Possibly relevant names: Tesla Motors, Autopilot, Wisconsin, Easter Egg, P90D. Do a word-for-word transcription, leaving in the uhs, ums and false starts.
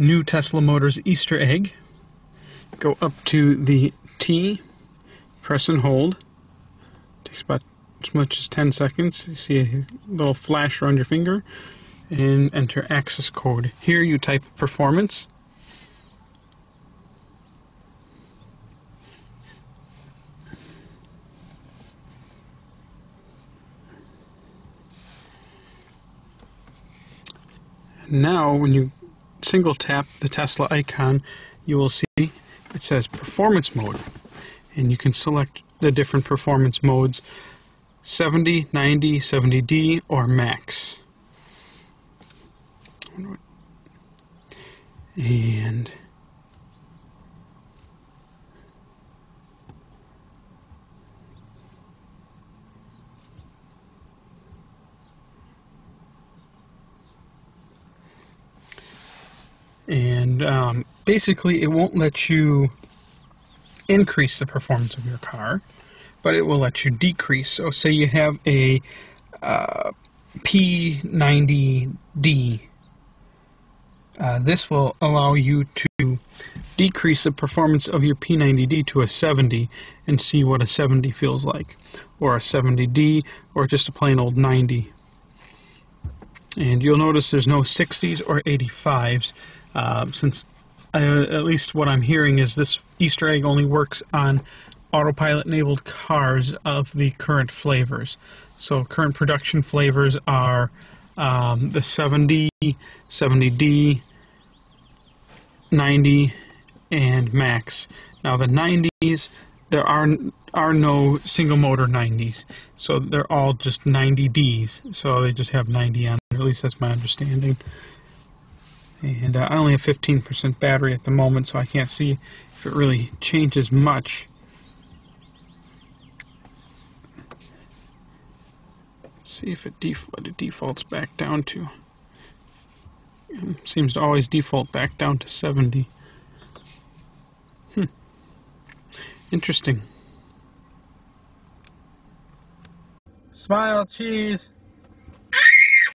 new Tesla Motors Easter egg. Go up to the T, press and hold. Takes about as much as ten seconds. You see a little flash around your finger, and enter access code. Here you type performance. Now when you single tap the Tesla icon, you will see it says performance mode, and you can select the different performance modes: seventy, ninety, seventy D, or max. And And um, basically, it won't let you increase the performance of your car, but it will let you decrease. So say you have a uh, P ninety D. Uh, this will allow you to decrease the performance of your P ninety D to a seventy and see what a seventy feels like, or a seventy D, or just a plain old ninety. And you'll notice there's no sixties or eighty-fives. Uh, since I, at least what I'm hearing is this Easter egg only works on autopilot enabled cars of the current flavors. So current production flavors are um, the seventy, seventy D, ninety, and max. Now the nineties, there are are no single motor nineties, so they're all just ninety Ds, so they just have ninety on there. At least that's my understanding. And uh, I only have fifteen percent battery at the moment, so I can't see if it really changes much. Let's see if it, def what it defaults back down to. It seems to always default back down to seventy. Hmm. Interesting. Smile, cheese!